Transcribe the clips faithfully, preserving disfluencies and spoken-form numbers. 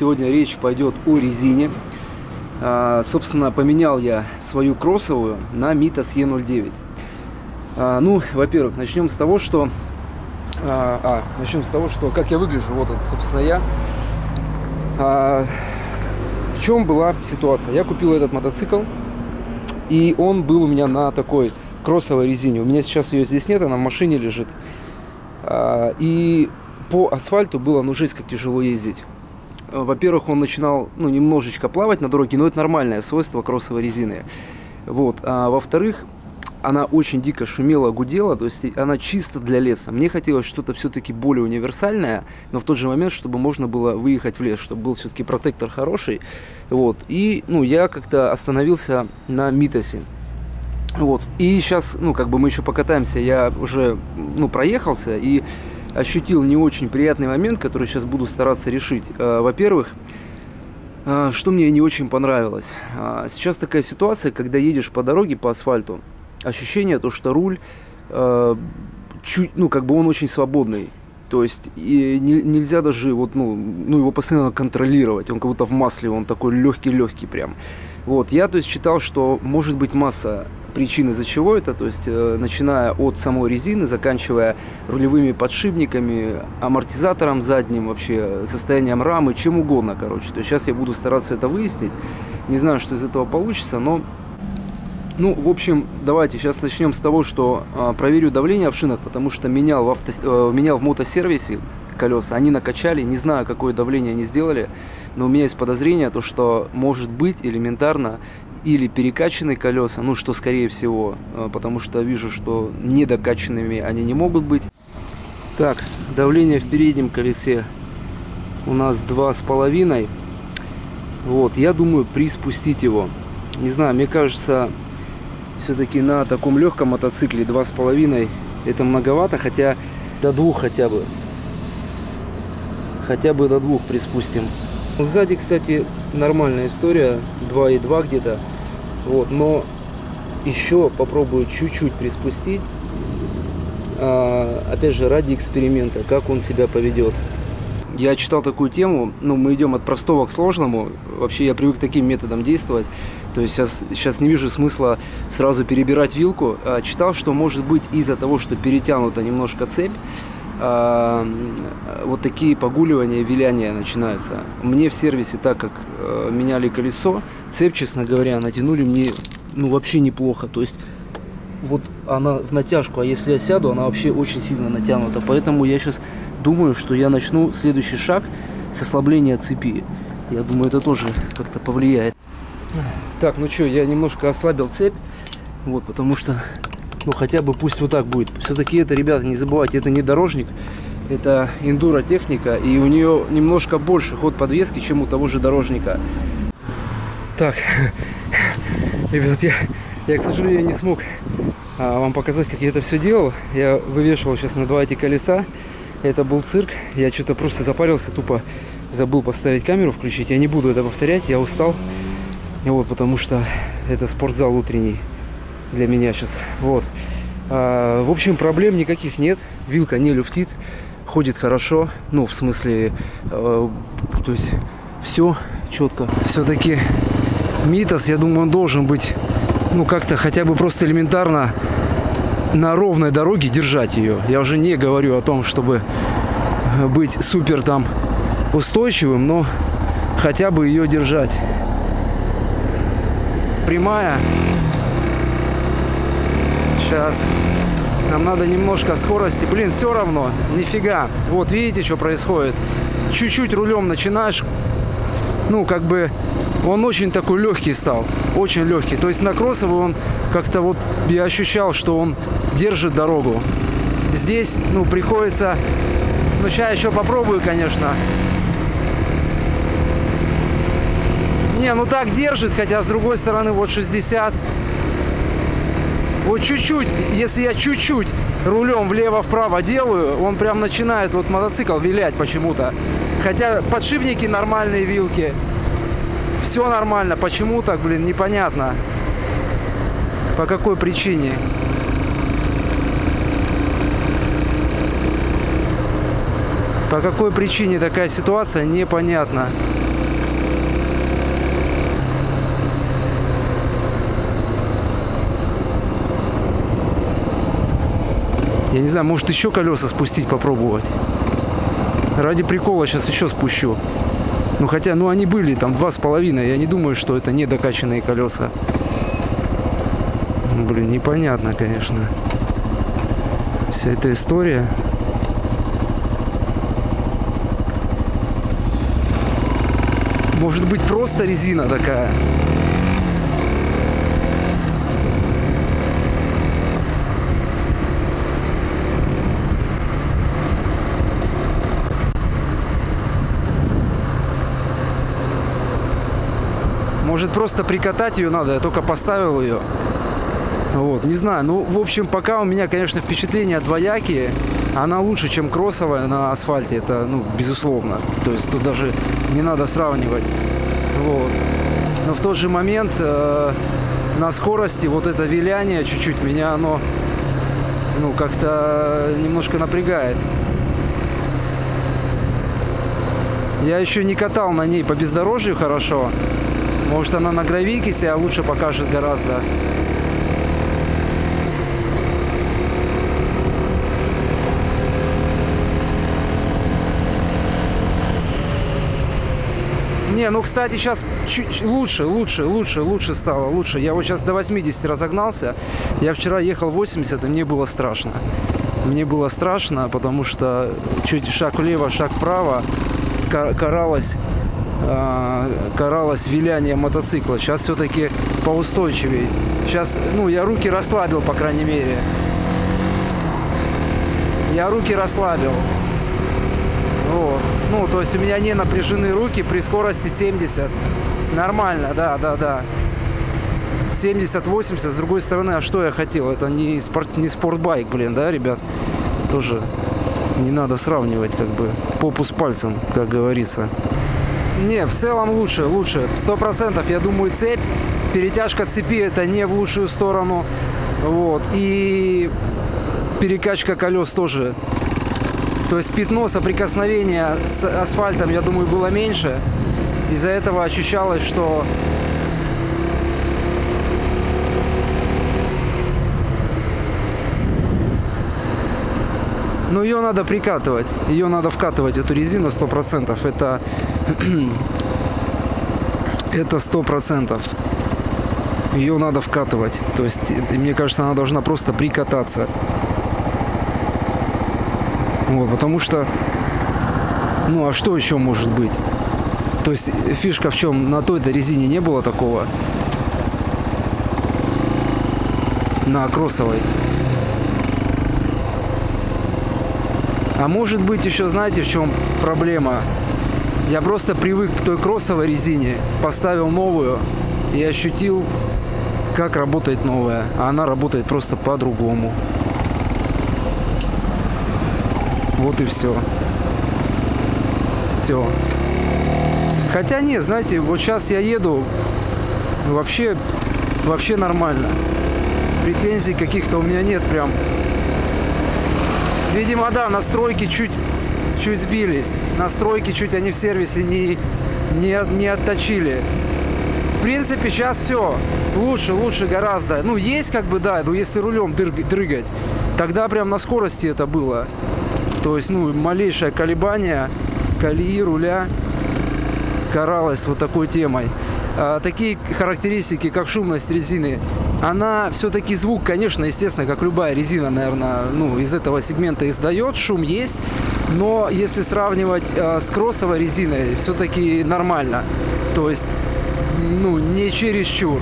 Сегодня речь пойдет о резине. А, собственно, поменял я свою кроссовую на Mitas и ноль девять. А, ну, во-первых, начнем с того, что... А, а, начнем с того, что как я выгляжу. Вот это, собственно, я. А, в чем была ситуация? Я купил этот мотоцикл, и он был у меня на такой кроссовой резине. У меня сейчас ее здесь нет, она в машине лежит. А, и по асфальту было, ну, жесть, как тяжело ездить. Во-первых, он начинал, ну, немножечко плавать на дороге, но это нормальное свойство кроссовой резины. Вот. А во-вторых, она очень дико шумела, гудела, то есть она чисто для леса. Мне хотелось что-то все-таки более универсальное, но в тот же момент, чтобы можно было выехать в лес, чтобы был все-таки протектор хороший. Вот. И, ну, я как-то остановился на Митасе. Вот. И сейчас, ну, как бы мы еще покатаемся, я уже, ну, проехался и... ощутил не очень приятный момент, который сейчас буду стараться решить. Во-первых, что мне не очень понравилось. Сейчас такая ситуация, когда едешь по дороге, по асфальту, ощущение то, что руль, чуть, ну, как бы он очень свободный. То есть и не, нельзя даже вот, ну, ну, его постоянно контролировать. Он как будто в масле, он такой легкий-легкий прям. Вот. Я, то есть, считал, что может быть масса причин, из-за чего это. То есть, э, начиная от самой резины, заканчивая рулевыми подшипниками, амортизатором задним, вообще состоянием рамы, чем угодно, короче. То есть, сейчас я буду стараться это выяснить. Не знаю, что из этого получится, но... Ну, в общем, давайте сейчас начнем с того, что э, проверю давление в шинах, потому что менял в, авто, э, менял в мотосервисе колеса, они накачали, не знаю, какое давление они сделали, но у меня есть подозрение, то, что может быть элементарно или перекачаны колеса, ну, что скорее всего, э, потому что вижу, что недокачанными они не могут быть. Так, давление в переднем колесе у нас два с половиной. Вот, я думаю, приспустить его. Не знаю, мне кажется... Все-таки на таком легком мотоцикле два с половиной это многовато, хотя до двух хотя бы. Хотя бы до двух приспустим. Сзади, кстати, нормальная история, два и два где-то. Вот, но еще попробую чуть-чуть приспустить. А, опять же, ради эксперимента, как он себя поведет. Я читал такую тему, ну, мы идем от простого к сложному. Вообще я привык таким методом действовать. То есть сейчас, сейчас не вижу смысла сразу перебирать вилку. А, читал, что может быть из-за того, что перетянута немножко цепь, а, вот такие погуливания, виляния начинаются. Мне в сервисе, так как а, меняли колесо, цепь, честно говоря, натянули мне, ну, вообще неплохо. То есть вот она в натяжку, а если я сяду, она вообще очень сильно натянута. Поэтому я сейчас думаю, что я начну следующий шаг с ослабления цепи. Я думаю, это тоже как-то повлияет. Так, ну что, я немножко ослабил цепь, вот, потому что, ну, хотя бы пусть вот так будет. Все-таки это, ребята, не забывайте, это не дорожник, это эндуро-техника, и у нее немножко больше ход подвески, чем у того же дорожника. Так, ребят, я, я, к сожалению, не смог вам показать, как я это все делал. Я вывешивал сейчас на два эти колеса, это был цирк, я что-то просто запарился, тупо забыл поставить камеру, включить. Я не буду это повторять, я устал. Вот, потому что это спортзал утренний для меня сейчас. Вот. А, в общем, проблем никаких нет. Вилка не люфтит, ходит хорошо. Ну, в смысле, э, то есть все четко. Все-таки Mitas, я думаю, он должен быть, ну, как-то хотя бы просто элементарно на ровной дороге держать ее. Я уже не говорю о том, чтобы быть супер там устойчивым, но хотя бы ее держать. Прямая. Сейчас нам надо немножко скорости. Блин, все равно нифига. Вот видите, что происходит. Чуть-чуть рулем начинаешь, ну, как бы он очень такой легкий стал, очень легкий. То есть на кроссовый он как-то вот я ощущал, что он держит дорогу. Здесь, ну, приходится, ну, сейчас еще попробую, конечно. Не, ну так держит, хотя с другой стороны вот шестьдесят. Вот чуть-чуть, если я чуть-чуть рулем влево-вправо делаю, он прям начинает вот мотоцикл вилять почему-то. Хотя подшипники нормальные, вилки. Все нормально, почему так, блин, непонятно. По какой причине. По какой причине такая ситуация, непонятно. Я не знаю, может еще колеса спустить, попробовать. Ради прикола сейчас еще спущу. Ну хотя, ну они были там два с половиной. Я не думаю, что это не докачанные колеса. Блин, непонятно, конечно, вся эта история. Может быть, просто резина такая. Может, просто прикатать ее надо, я только поставил ее. Вот, не знаю. Ну, в общем, пока у меня, конечно, впечатления двоякие. Она лучше, чем кроссовая на асфальте. Это, ну, безусловно. То есть тут даже не надо сравнивать. Вот. Но в тот же момент э, на скорости вот это виляние чуть-чуть меня, оно, ну, как-то немножко напрягает. Я еще не катал на ней по бездорожью хорошо. Может, она на гравийке себя лучше покажет гораздо. Не, ну, кстати, сейчас чуть лучше, лучше, лучше, лучше стало, лучше. Я вот сейчас до восьмидесяти разогнался. Я вчера ехал восемьдесят, и мне было страшно. Мне было страшно, потому что чуть шаг влево, шаг вправо каралось, э, каралось виляние мотоцикла. Сейчас все-таки поустойчивее. Сейчас, ну, я руки расслабил, по крайней мере. Я руки расслабил. Вот. Ну, то есть у меня не напряжены руки при скорости семьдесят. Нормально, да, да, да. семьдесят-восемьдесят, с другой стороны, а что я хотел? Это не, спорт, не спортбайк, блин, да, ребят? Тоже не надо сравнивать, как бы, попу с пальцем, как говорится. Не, в целом лучше, лучше. сто процентов, я думаю, цепь. Перетяжка цепи – это не в лучшую сторону. Вот. И перекачка колес тоже. То есть пятно соприкосновения с асфальтом, я думаю, было меньше. Из-за этого ощущалось, что... Ну, ее надо прикатывать. Ее надо вкатывать, эту резину, сто процентов. Это... Это сто процентов. Ее надо вкатывать. То есть, мне кажется, она должна просто прикататься. Вот, потому что, ну а что еще может быть? То есть фишка в чем? На той-то резине не было такого. На кроссовой. А может быть еще, знаете, в чем проблема? Я просто привык к той кроссовой резине, поставил новую и ощутил, как работает новая. А она работает просто по-другому. Вот и все. Все. Хотя нет, знаете, вот сейчас я еду, вообще, вообще нормально. Претензий каких-то у меня нет прям. Видимо, да, настройки чуть, чуть сбились. Настройки чуть они в сервисе не, не, не отточили. В принципе, сейчас все. Лучше, лучше гораздо. Ну, есть как бы, да, но если рулем дрыгать, тогда прям на скорости это было. То есть, ну, малейшее колебание колеи, руля каралось вот такой темой. А, такие характеристики, как шумность резины, она все-таки звук, конечно, естественно, как любая резина, наверное, ну, из этого сегмента издает, шум есть, но если сравнивать а, с кроссовой резиной, все-таки нормально. То есть, ну, не чересчур.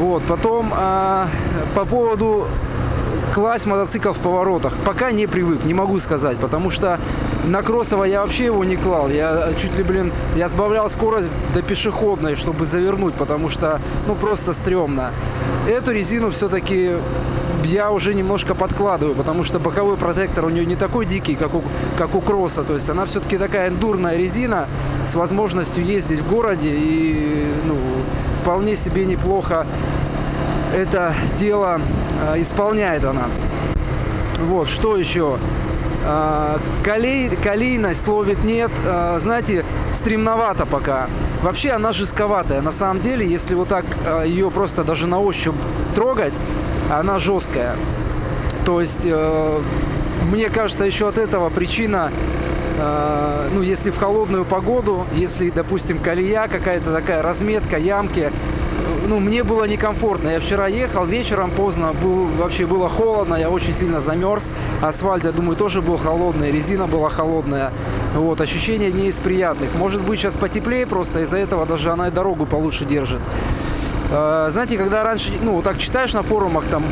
Вот, потом а, по поводу... класть мотоцикл в поворотах. Пока не привык, не могу сказать, потому что на кроссово я вообще его не клал. Я чуть ли, блин, я сбавлял скорость до пешеходной, чтобы завернуть, потому что, ну, просто стрёмно. Эту резину все-таки я уже немножко подкладываю, потому что боковой протектор у нее не такой дикий, как у, как у кросса. То есть она все-таки такая эндурная резина с возможностью ездить в городе и, ну, вполне себе неплохо это дело э, исполняет она. Вот, что еще? Э, колей, колейность ловит нет. Э, знаете, стремновато пока. Вообще она жестковатая. На самом деле, если вот так э, ее просто даже на ощупь трогать, она жесткая. То есть, э, мне кажется, еще от этого причина, э, ну, если в холодную погоду, если, допустим, колея какая-то такая, разметка, ямки, ну, мне было некомфортно. Я вчера ехал, вечером поздно, был, вообще было холодно, я очень сильно замерз. Асфальт, я думаю, тоже был холодный, резина была холодная. Вот, ощущения не из приятных. Может быть, сейчас потеплее просто, из-за этого даже она и дорогу получше держит. Э, знаете, когда раньше, ну, так читаешь на форумах, там,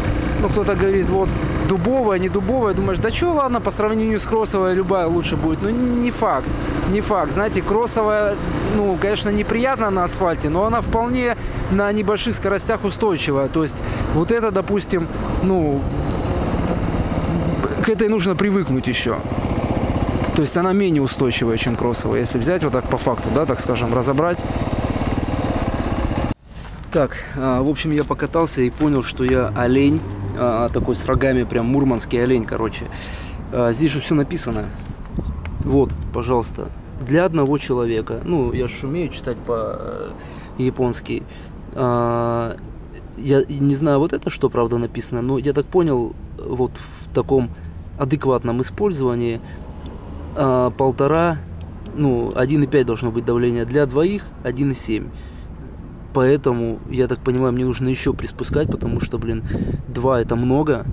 ну, кто-то говорит, вот, дубовая, не дубовая, думаешь, да что, ладно, по сравнению с кроссовой любая лучше будет. Ну, не факт, не факт. Знаете, кроссовая, ну, конечно, неприятно на асфальте, но она вполне на небольших скоростях устойчивая. То есть вот это, допустим, ну, к этой нужно привыкнуть еще. То есть она менее устойчивая, чем кроссовая, если взять вот так по факту, да, так скажем, разобрать. Так, в общем, я покатался и понял, что я олень. Такой с рогами, прям мурманский олень, короче. Здесь же все написано. Вот, пожалуйста. Для одного человека. Ну, я же умею читать по-японски. Я не знаю, вот это что, правда, написано, но я так понял, вот в таком адекватном использовании полтора, ну, один и пять должно быть давление. Для двоих один и семь. Поэтому, я так понимаю, мне нужно еще приспускать, потому что, блин, два это много.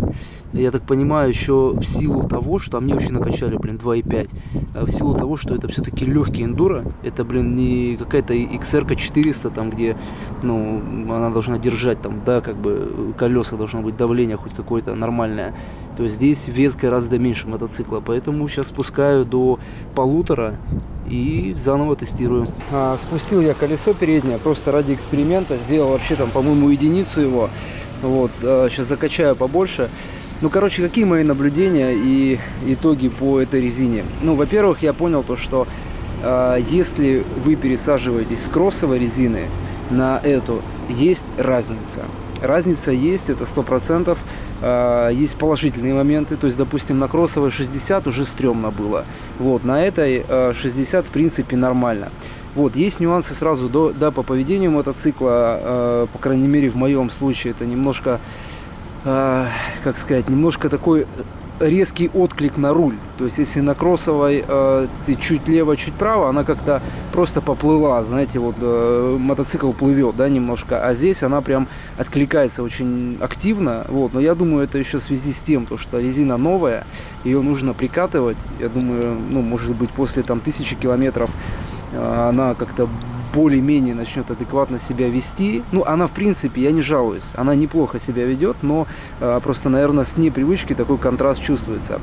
Я так понимаю, еще в силу того, что... А мне вообще накачали, блин, два и пять. В силу того, что это все-таки легкий эндуро. Это, блин, не какая-то икс эр ка четыреста, там, где, ну, она должна держать, там, да, как бы, колеса должно быть, давление хоть какое-то нормальное. То есть здесь вес гораздо меньше мотоцикла. Поэтому сейчас спускаю до полутора. И заново тестирую. А, спустил я колесо переднее просто ради эксперимента. Сделал вообще там, по-моему, единицу его. Вот, а, сейчас закачаю побольше. Ну, короче, какие мои наблюдения и итоги по этой резине? Ну, во-первых, я понял то, что а, если вы пересаживаетесь с кроссовой резины на эту, есть разница. Разница есть, это сто процентов. А, есть положительные моменты. То есть, допустим, на кроссовой шестьдесят уже стрёмно было. Вот, на этой а, шестьдесят, в принципе, нормально. Вот, есть нюансы сразу, до, да, по поведению мотоцикла. А, по крайней мере, в моем случае это немножко, а, как сказать, немножко такой резкий отклик на руль. То есть, если на кроссовой э, ты чуть лево, чуть право, она как-то просто поплыла, знаете, вот э, мотоцикл плывет, да, немножко, а здесь она прям откликается очень активно, вот, но я думаю, это еще в связи с тем, то, что резина новая, ее нужно прикатывать, я думаю, ну, может быть, после, там, тысячи километров э, она как-то более-менее начнет адекватно себя вести. Ну, она, в принципе, я не жалуюсь, она неплохо себя ведет, но э, просто, наверное, с непривычки такой контраст чувствуется.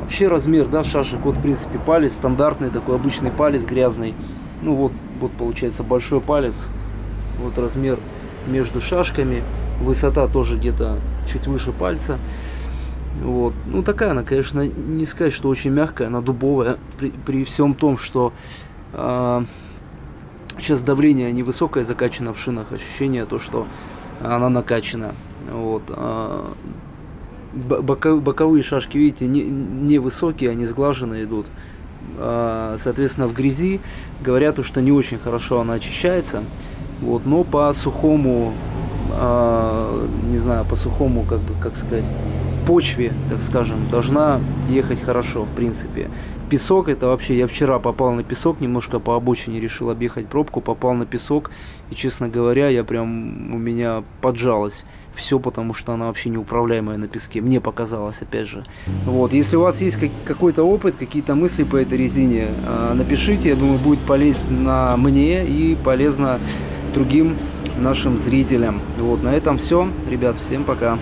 Вообще размер, да, шашек, вот, в принципе, палец стандартный, такой обычный палец грязный. Ну, вот, вот получается большой палец, вот размер между шашками, высота тоже где-то чуть выше пальца. Вот, ну, такая она, конечно, не сказать, что очень мягкая, она дубовая, при, при всем том, что... Э, сейчас давление невысокое закачано в шинах, ощущение то, что она накачана. Вот. Боковые шашки, видите, невысокие, они сглаженные идут. Соответственно, в грязи говорят, что не очень хорошо она очищается. Вот. Но по сухому, не знаю, по сухому, как бы, как сказать, почве, так скажем, должна ехать хорошо, в принципе. Песок, это вообще, я вчера попал на песок, немножко по обочине решил объехать пробку, попал на песок, и, честно говоря, я прям, у меня поджалось все, потому что она вообще неуправляемая на песке, мне показалось, опять же. Вот, если у вас есть какой-то опыт, какие-то мысли по этой резине, напишите, я думаю, будет полезно мне и полезно другим нашим зрителям. Вот, на этом все, ребят, всем пока.